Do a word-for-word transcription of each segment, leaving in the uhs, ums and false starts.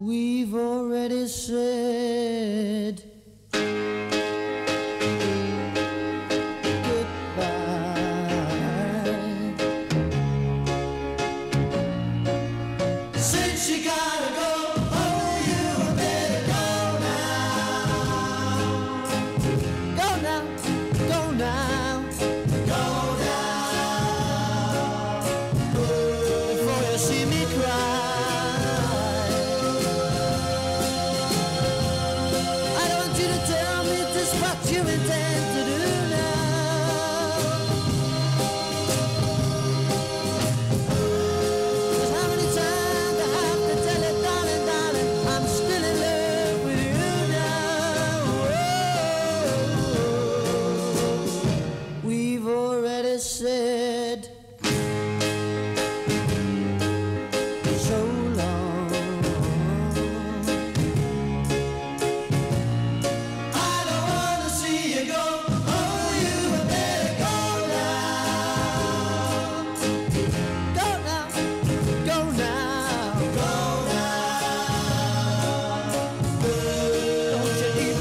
We've already said goodbye. Since you gotta go, oh, you better go now. Go now, go now, go now, go before you see me cry. What you intend to do now? 'Cause how many times I have to tell you, darling, darling, I'm still in love with you now. Oh, we've already said what you intend to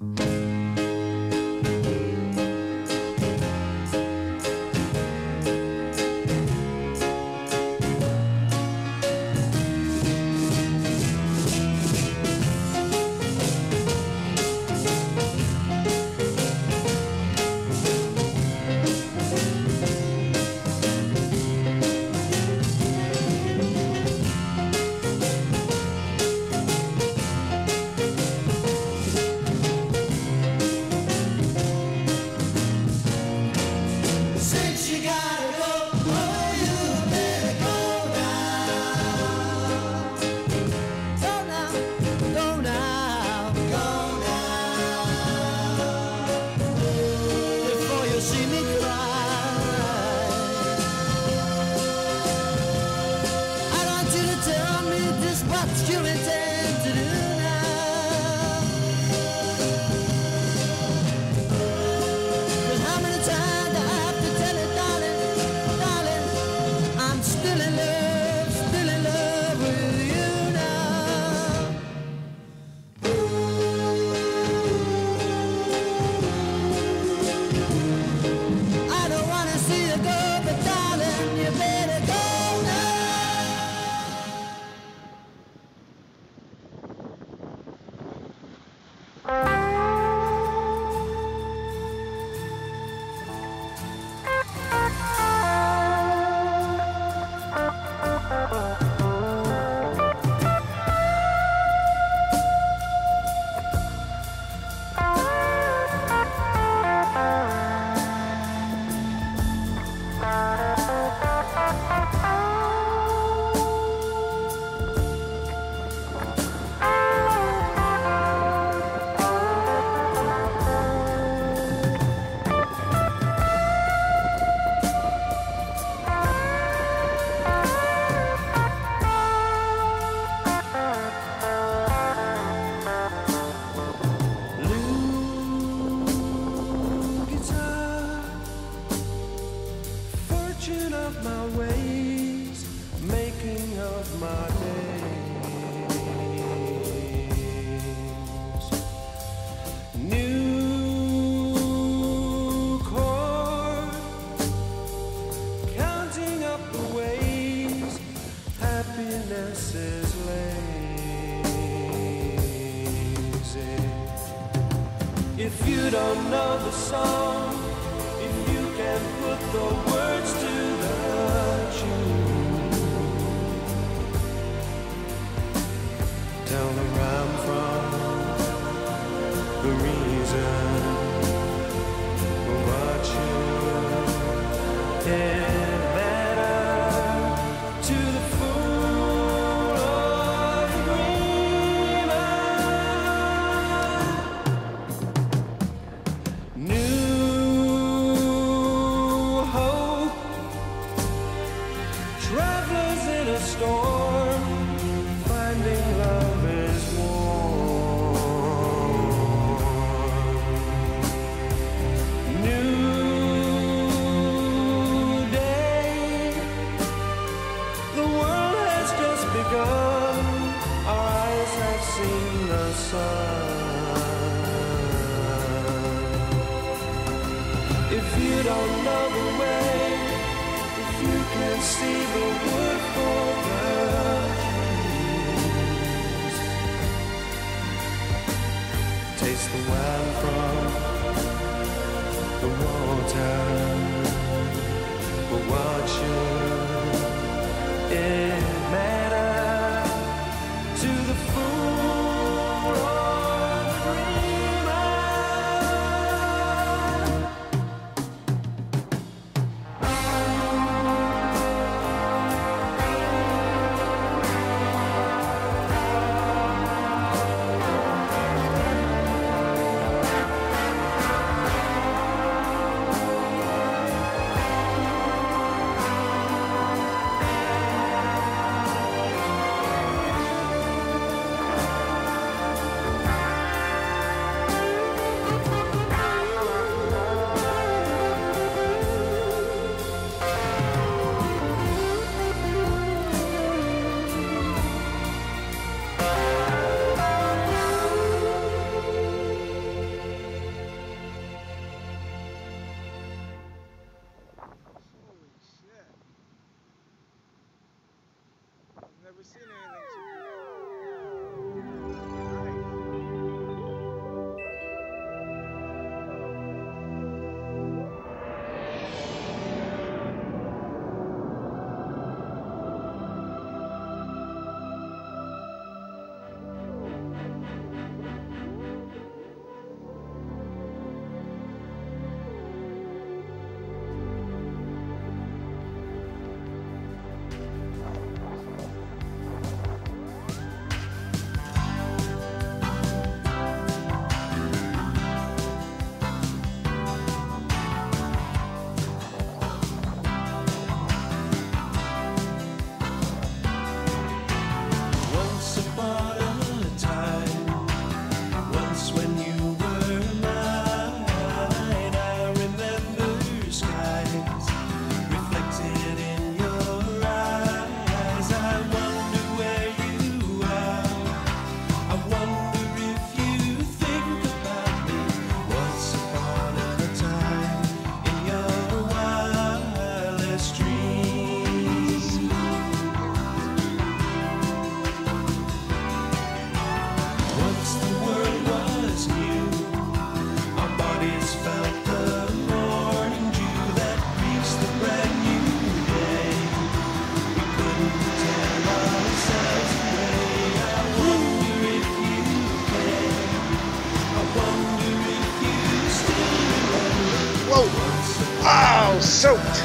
do now. 'Cause how many times I have to tell you, darling, darling, I'm still in love, still in love with you now. I don't want to see you go, but darling, you better go. Of my ways, making of my days, new chord, counting up the ways happiness is lazy. If you don't know the song, if you can put the words to the tune, tell me where I'm from, the reason for what you did matter to the fool or the dreamer. don't know the way, if you can see the wood for the trees, taste the wine from the water, but what should it matter to the fool or the dreamer? Never seen anything so oh, soaked.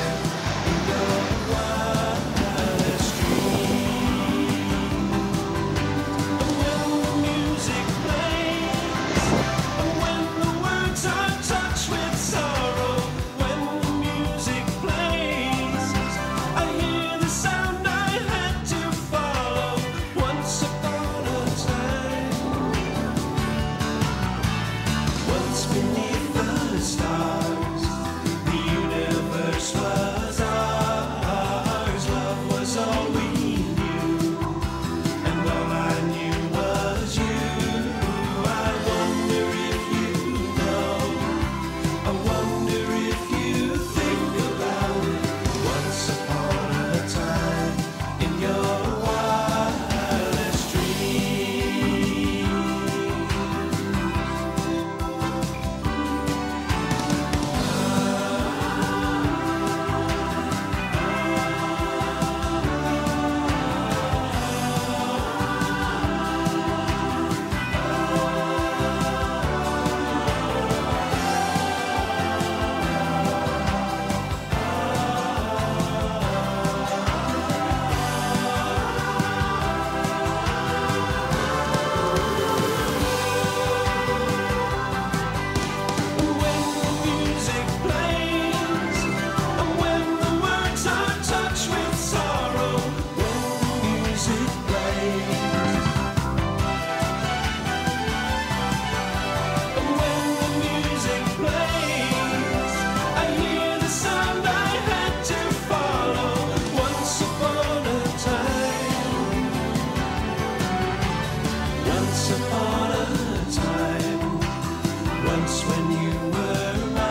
When you were mine, I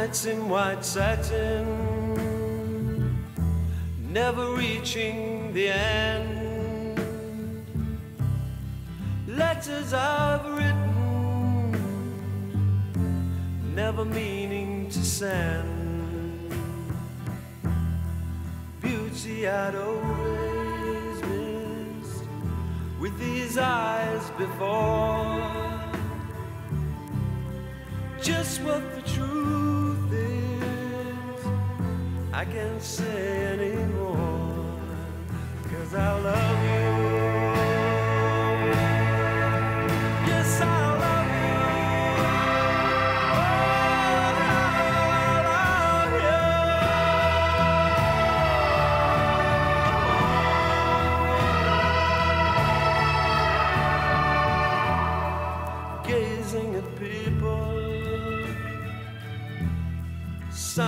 nights in white satin, never reaching the end. Letters I've written, never meaning to send. Beauty I'd always missed, with these eyes before. Just what the truth is, I can't say anymore, 'cause I love you.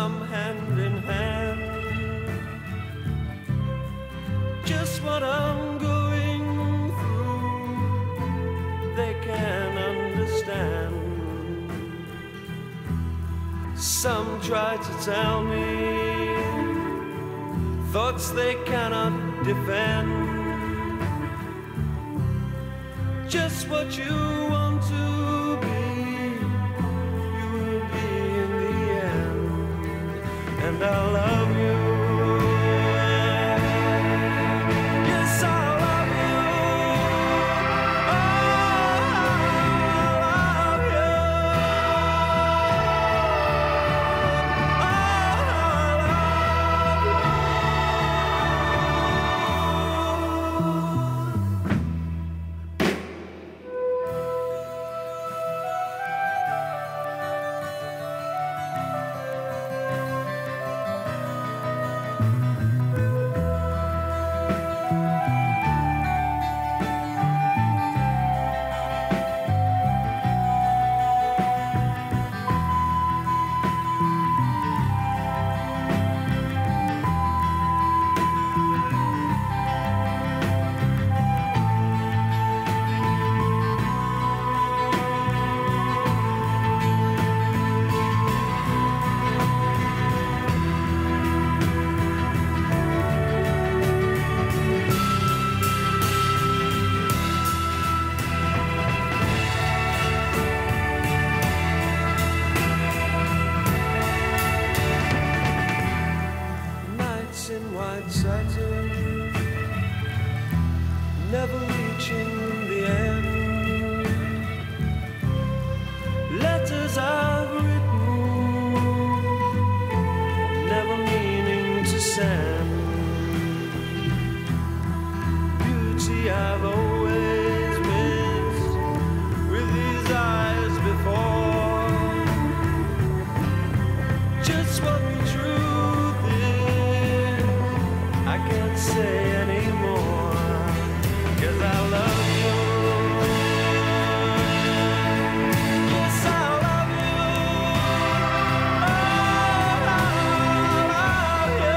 Some hand in hand, just what I'm going through, they can understand. Some try to tell me thoughts they cannot defend. Just what you want to be, and I love you. Satin, never reaching the end. Letters I've written, never meaning to send. Beauty I've always missed, with these eyes before. Just what the truth, I can't say anymore, 'cause I love you. Yes, I love you. Oh, I love you.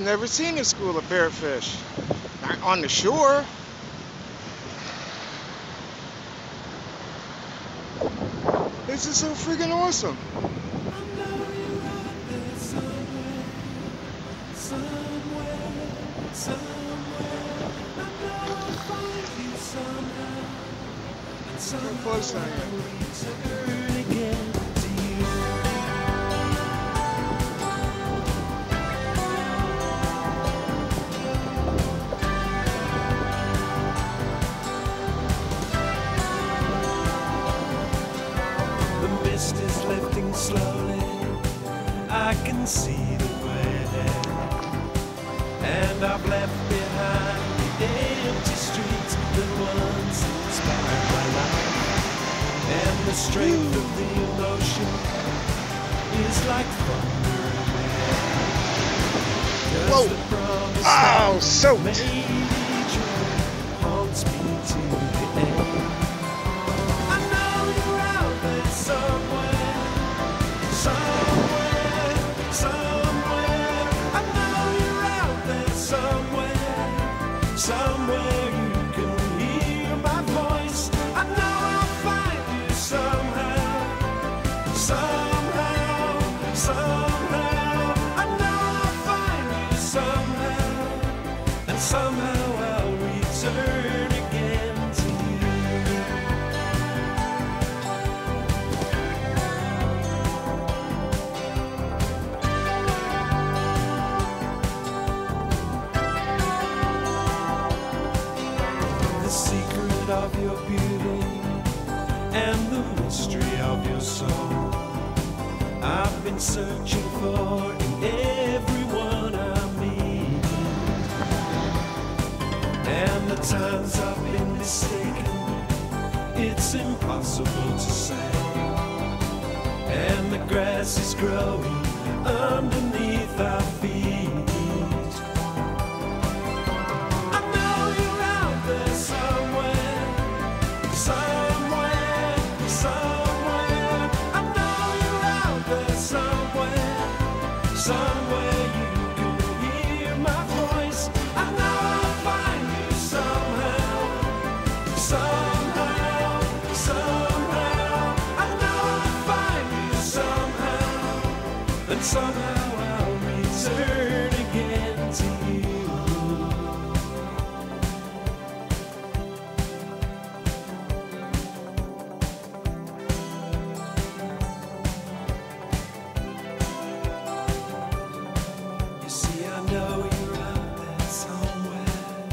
I've never seen a school of bearfish. Not on the shore. This is so freaking awesome. I'm going out there somewhere, somewhere, somewhere. I'm gonna find you somehow. And somehow how close I am. Again. Is lifting slowly, I can see the way, and I've left behind the empty streets that once inspired my life, and the strength of the emotion is like thunder in the air. Whoa! Oh, so haunts me to the end. I know you're out there somewhere. Somewhere, somewhere, I know you're out there somewhere, somewhere you can hear my voice. I know I'll find you somehow, somehow, somehow. I know I'll find you somehow, and somehow I'll return again to you. Of your beauty and the mystery of your soul, I've been searching for in everyone I meet, and the times I've been mistaken, it's impossible to say, and the grass is growing underneath our feet. Somewhere you can hear my voice. I know I'll find you somehow, somehow, somehow. I know I'll find you somehow, and somehow I'll return again to I know you're out there somewhere. You see, I know I'll find you somewhere. I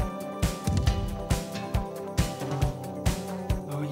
know I'll find you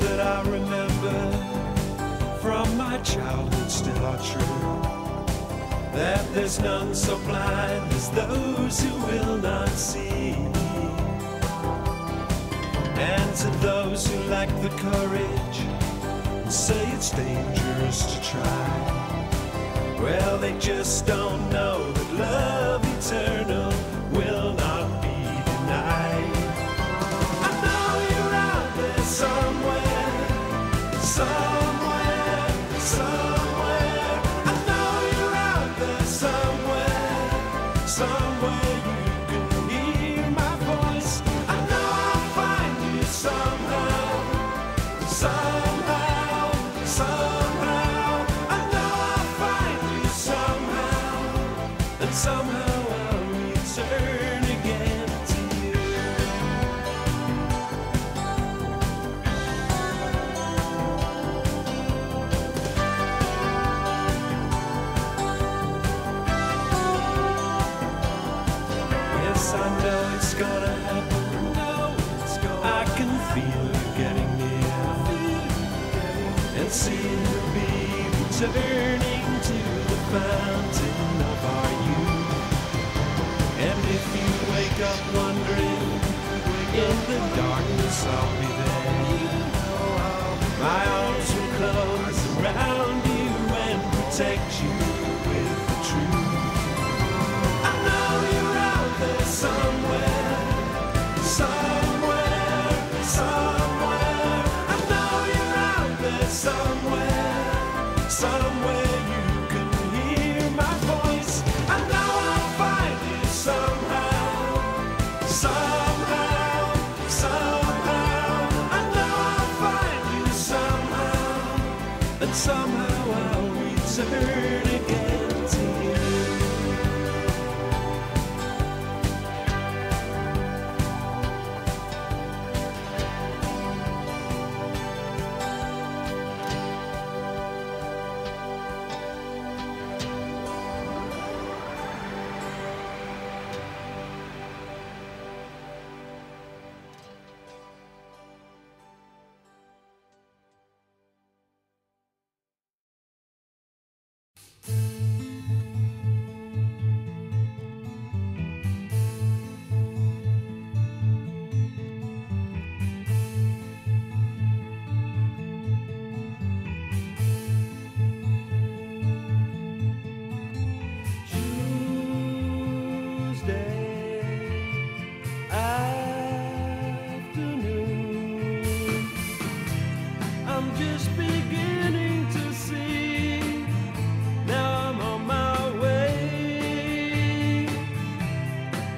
that I remember from my childhood still are true, that there's none so blind as those who will not see, and to those who lack the courage and say it's dangerous to try, well, they just don't know that love eternal will not be denied. I know you're out there somewhere. Somewhere, somewhere, I know you're out there somewhere, somewhere you can hear my voice. I know I'll find you somehow, somehow, somehow, I know I'll find you. it's gonna happen. No, it's gonna I can feel you getting near, and see the bee returning to the fountain of our youth. And if you wake up wondering, in the darkness I'll be there. My arms will close around you and protect you with the truth. I know you're out there somewhere, somewhere, somewhere. I know you're out there somewhere, somewhere you can hear my voice. I know I'll find you somehow, somehow. Somehow I'll return again to you.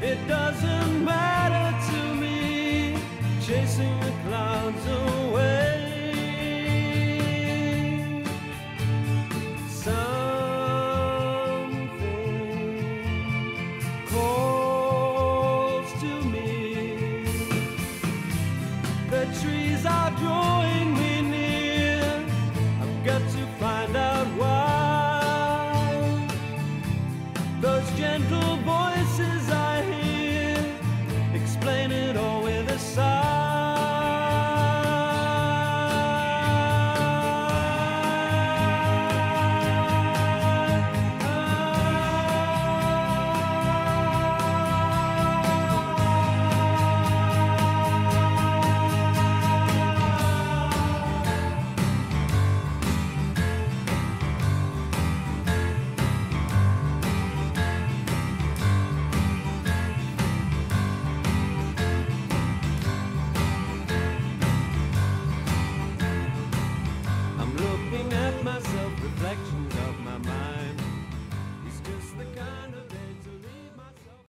It doesn't matter to me, chasing the clouds away.